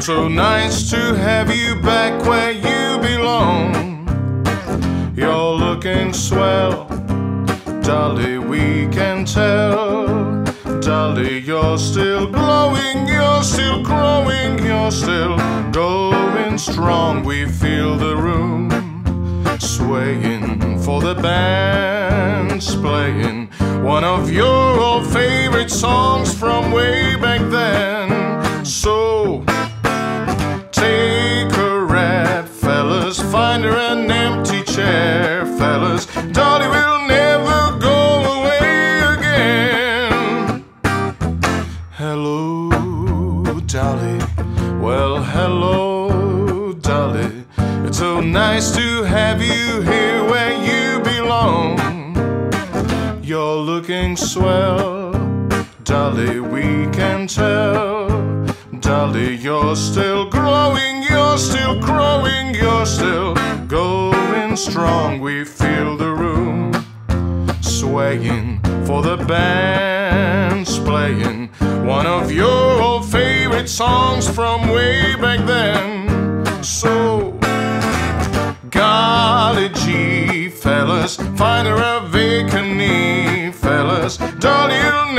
It's so nice to have you back where you belong. You're looking swell, Dolly, we can tell. Dolly, you're still glowing, you're still growing, you're still going strong. We feel the room swaying for the band's playing one of your old favorite songs from way back then. So take a rap, fellas, find her an empty chair, fellas. Dolly will never go away again. Hello, Dolly. Well, hello, Dolly. It's so nice to have you here where you belong. You're looking swell, Dolly, we can tell. Dolly, you're still growing, you're still growing, you're still going strong. We feel the room swaying for the band's playing one of your old favorite songs from way back then. So golly gee, fellas, find her a vacant knee, fellas. Dolly,